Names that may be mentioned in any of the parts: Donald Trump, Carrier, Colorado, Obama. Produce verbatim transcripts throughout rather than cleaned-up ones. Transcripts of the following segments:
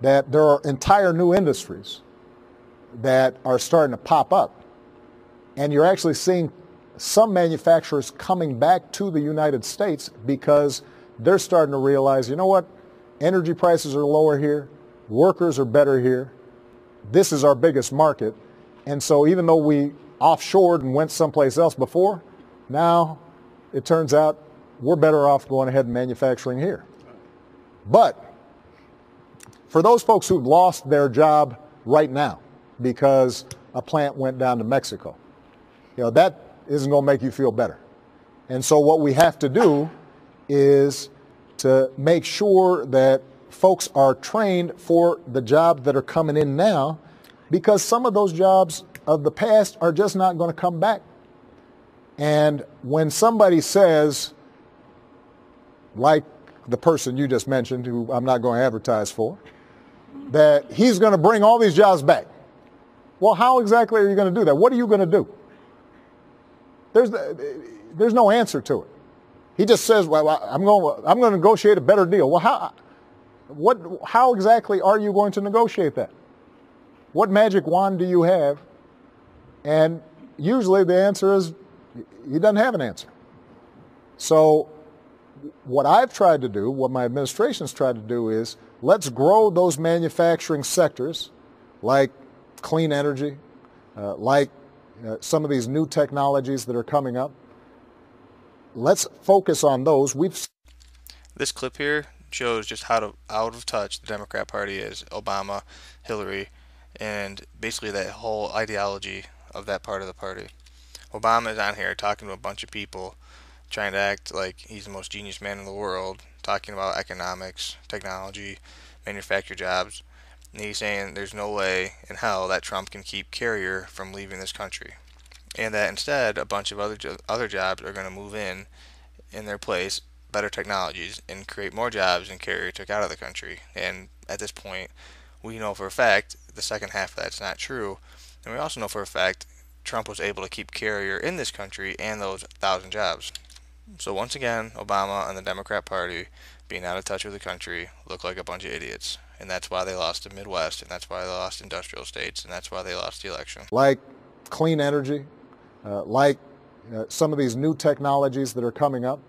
that there are entire new industries that are starting to pop up. And you're actually seeing some manufacturers coming back to the United States because they're starting to realize, you know what, energy prices are lower here, workers are better here, this is our biggest market. And so even though we offshored and went someplace else before, now it turns out we're better off going ahead and manufacturing here. But for those folks who've lost their job right now because a plant went down to Mexico, you know, that isn't going to make you feel better. And so what we have to do is to make sure that folks are trained for the jobs that are coming in now, because some of those jobs of the past are just not going to come back. And when somebody says, like the person you just mentioned, who I'm not going to advertise for, that he's going to bring all these jobs back, well, how exactly are you going to do that? What are you going to do? There's, there's no answer to it. He just says, well, I'm going, I'm going to negotiate a better deal. Well, how, what, how exactly are you going to negotiate that? What magic wand do you have? And usually the answer is he doesn't have an answer. So what I've tried to do, what my administration's tried to do, is let's grow those manufacturing sectors like clean energy, uh, like uh, some of these new technologies that are coming up. Let's focus on those. We've This clip here shows just how to, out of touch the Democrat Party is, Obama, Hillary, and basically that whole ideology of that part of the party. Obama is on here talking to a bunch of people, trying to act like he's the most genius man in the world, talking about economics, technology, manufacture jobs, and he's saying there's no way in hell that Trump can keep Carrier from leaving this country, and that instead a bunch of other jo other jobs are going to move in in their place, better technologies, and create more jobs than Carrier took out of the country. And at this point, we know for a fact the second half of that's not true, and we also know for a fact Trump was able to keep Carrier in this country and those thousand jobs. So once again, Obama and the Democrat Party, being out of touch with the country, look like a bunch of idiots. And that's why they lost the Midwest, and that's why they lost industrial states, and that's why they lost the election. Like clean energy, uh, like uh, some of these new technologies that are coming up,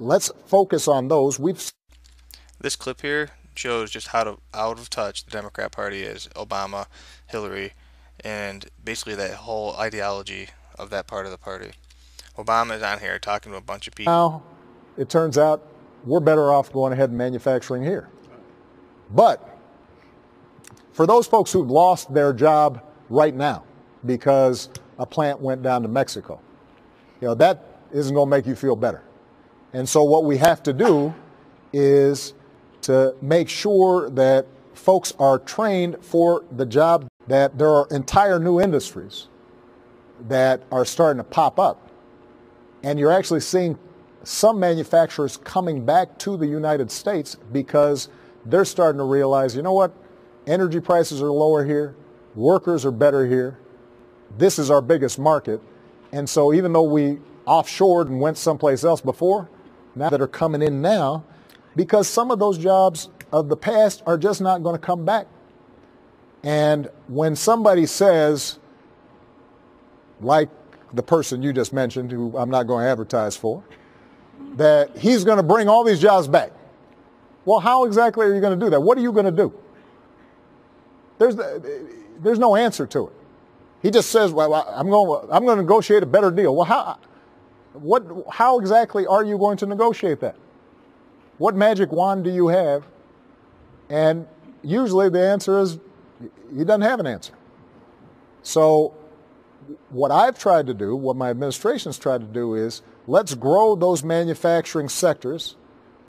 let's focus on those. We've This clip here shows just how to, out of touch the Democrat Party is, Obama, Hillary, and basically that whole ideology of that part of the party. Obama is on here talking to a bunch of people. Now, it turns out we're better off going ahead and manufacturing here. But for those folks who've lost their job right now because a plant went down to Mexico, you know, that isn't going to make you feel better. And so what we have to do is to make sure that folks are trained for the job, that there are entire new industries that are starting to pop up. And you're actually seeing some manufacturers coming back to the United States because they're starting to realize, you know what, energy prices are lower here, workers are better here, this is our biggest market. And so even though we offshored and went someplace else before, now that are coming in now, because some of those jobs of the past are just not going to come back. And when somebody says, like the person you just mentioned, who I'm not going to advertise for, that he's going to bring all these jobs back, well, how exactly are you going to do that? What are you going to do? There's, there's no answer to it. He just says, well, I'm going, I'm going to negotiate a better deal. Well, how, what, how exactly are you going to negotiate that? What magic wand do you have? And usually the answer is he doesn't have an answer. So what I've tried to do, what my administration's tried to do, is let's grow those manufacturing sectors